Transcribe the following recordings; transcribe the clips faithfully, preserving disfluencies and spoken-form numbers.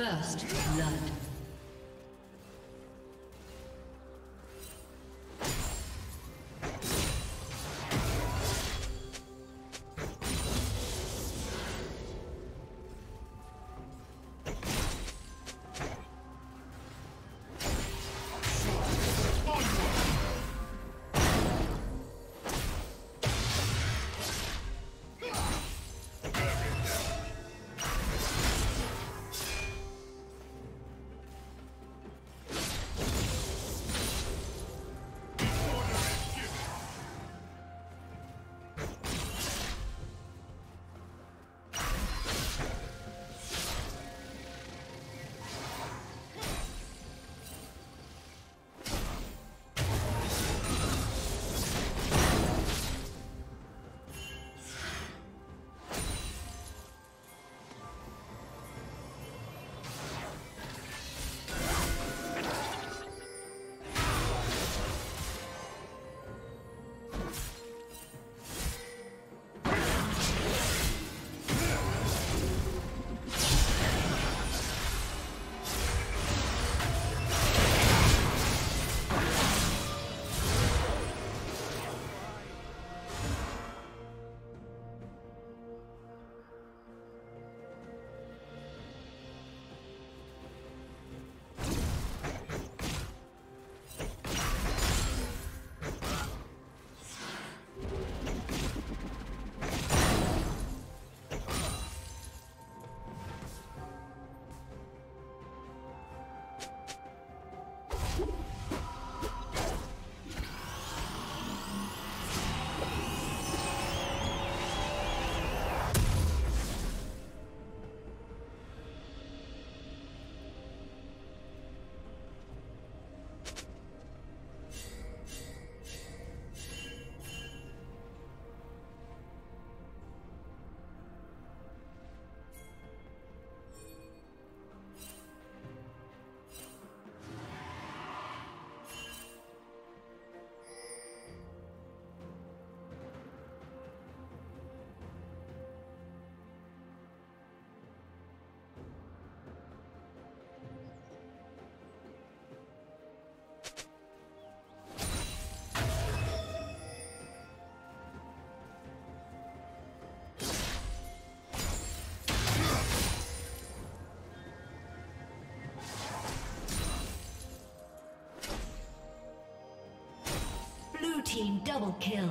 First blood. Team double kill.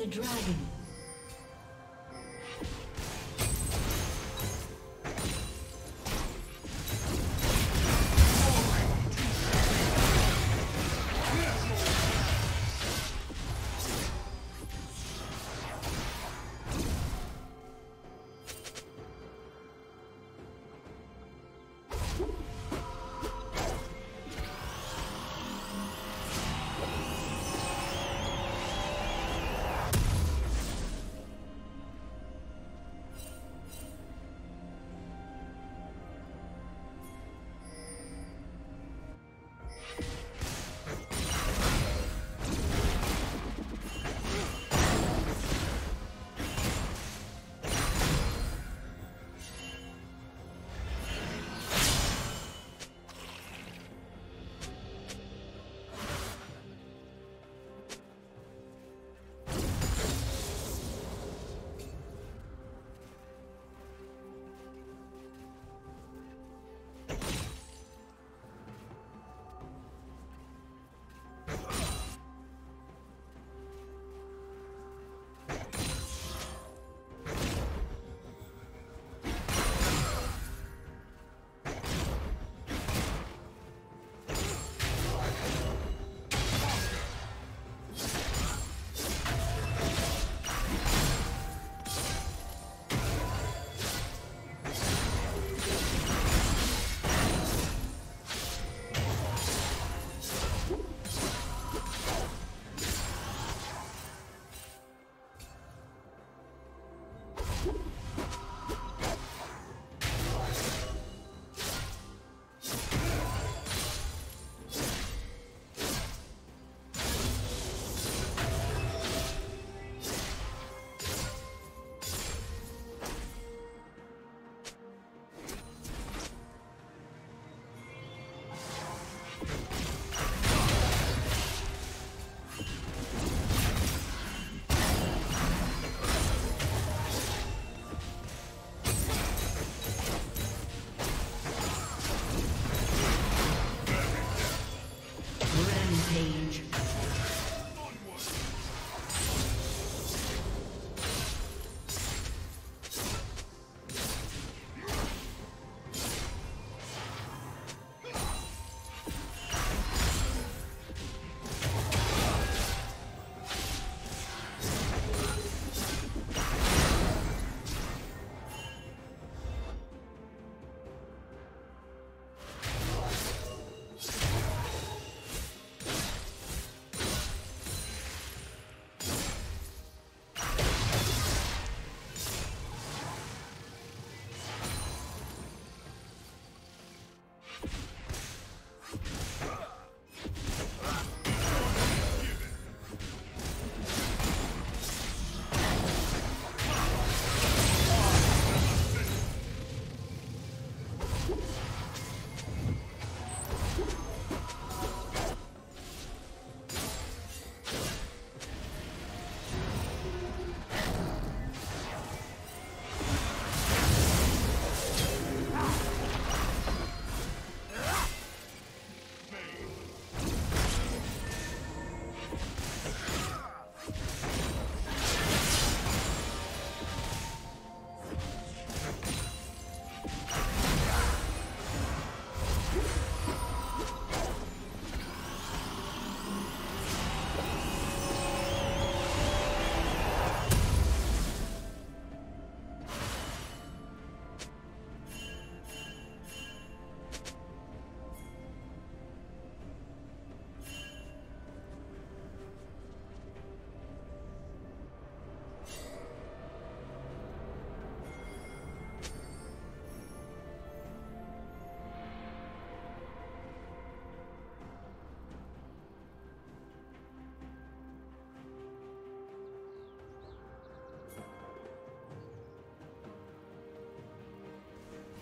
The dragon.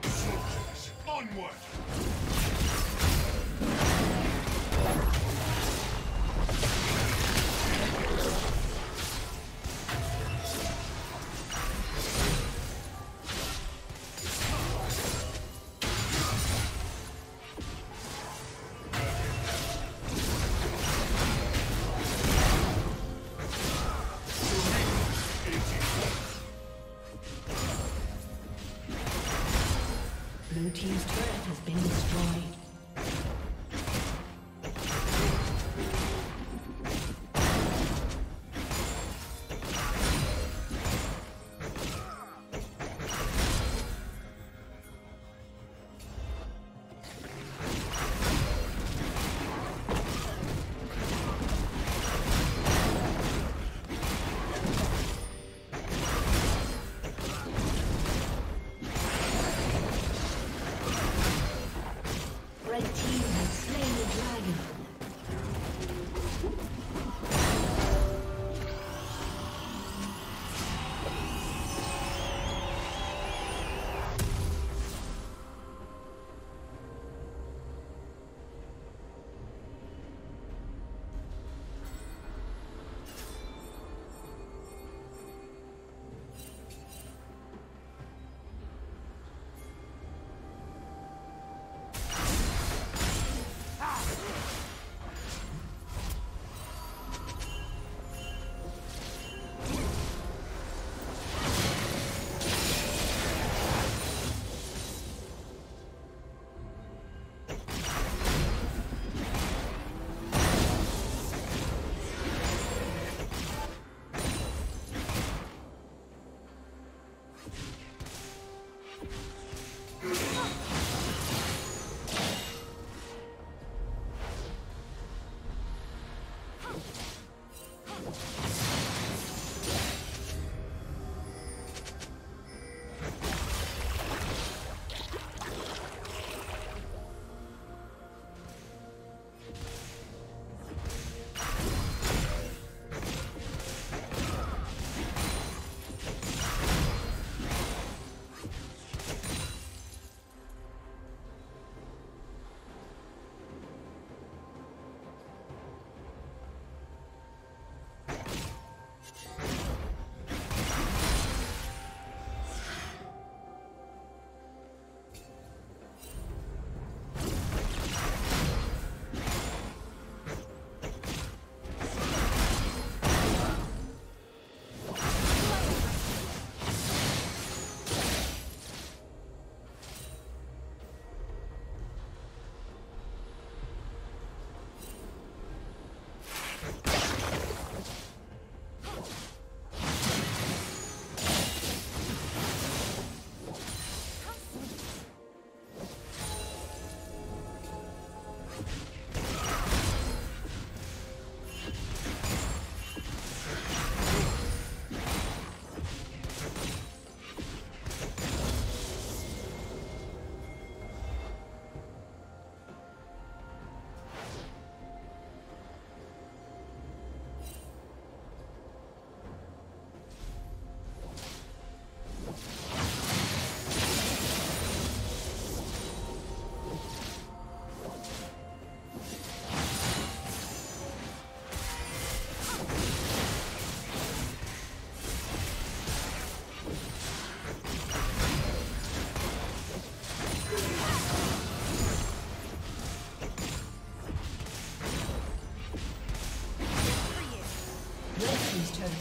Soldiers, onward! Blue team's turret has been destroyed.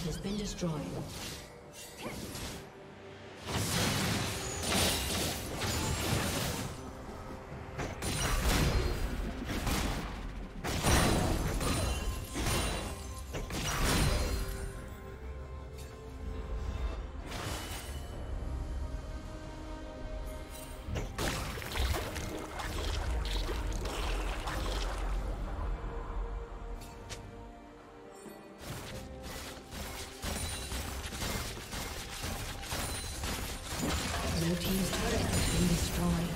Has been destroyed. Blue team's turret has been destroyed.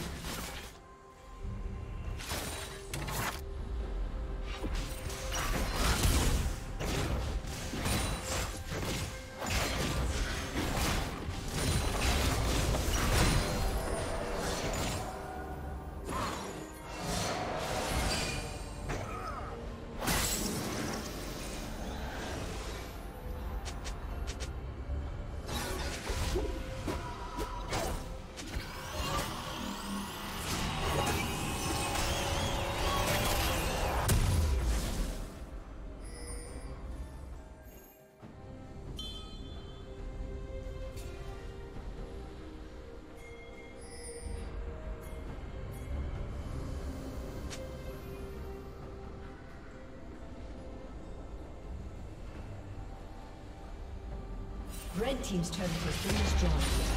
Red team's turret has been destroyed.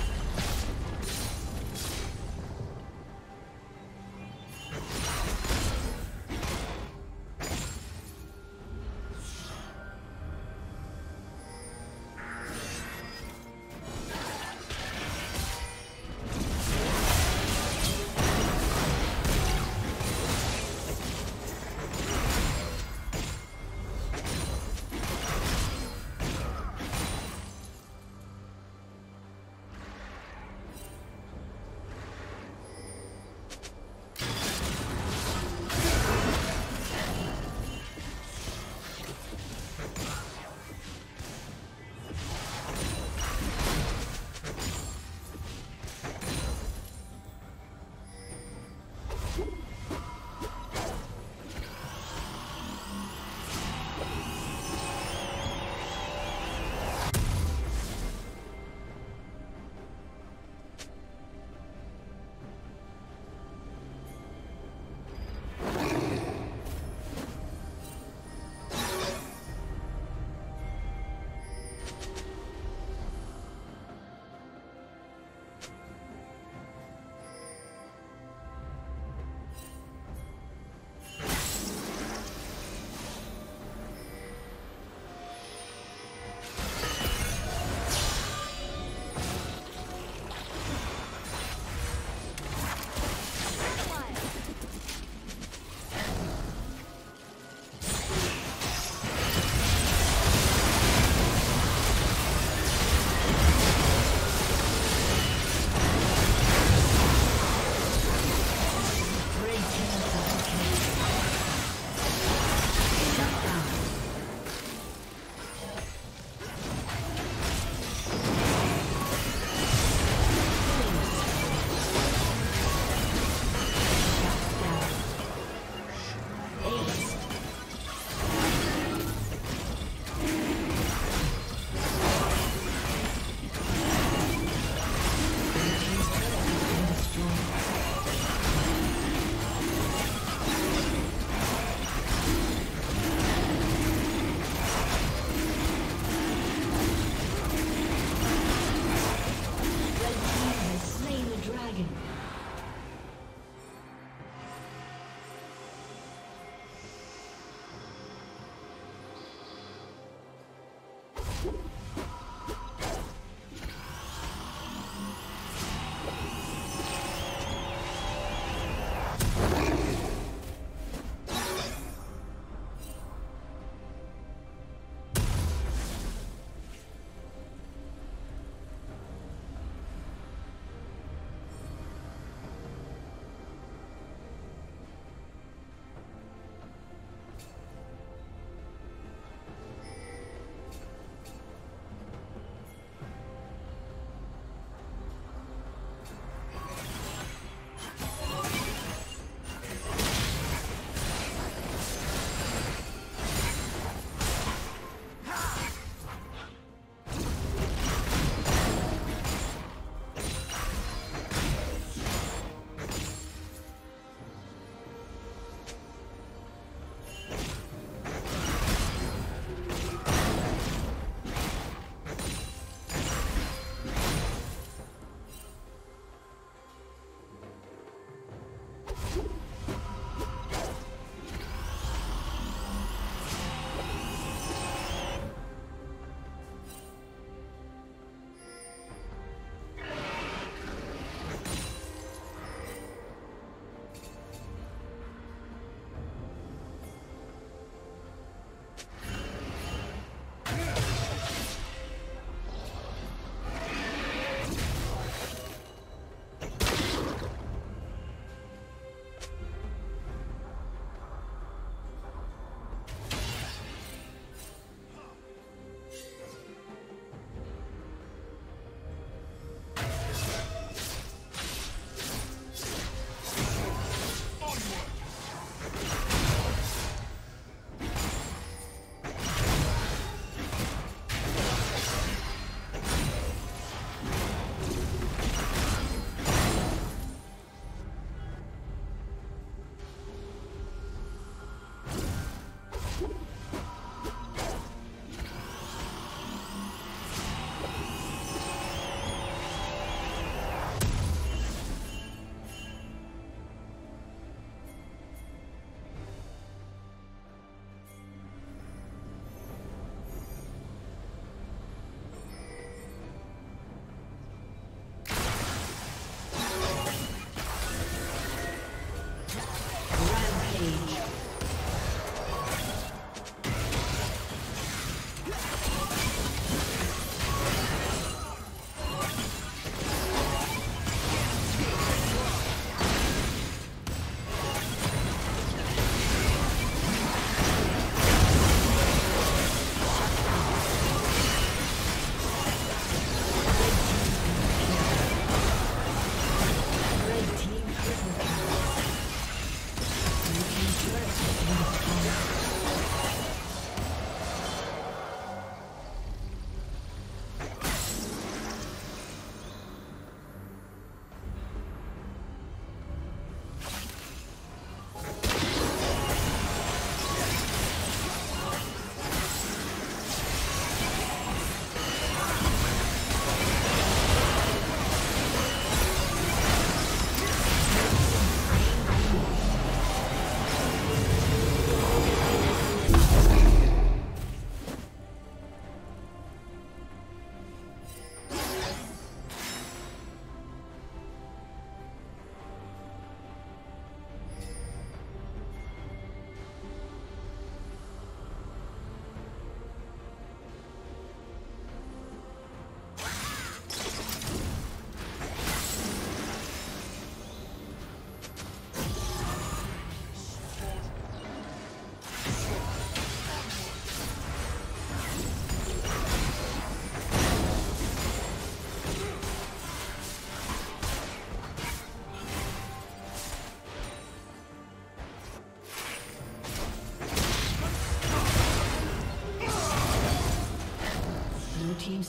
Blue team's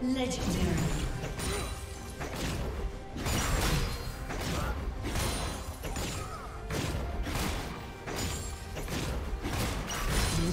Legendary. Blue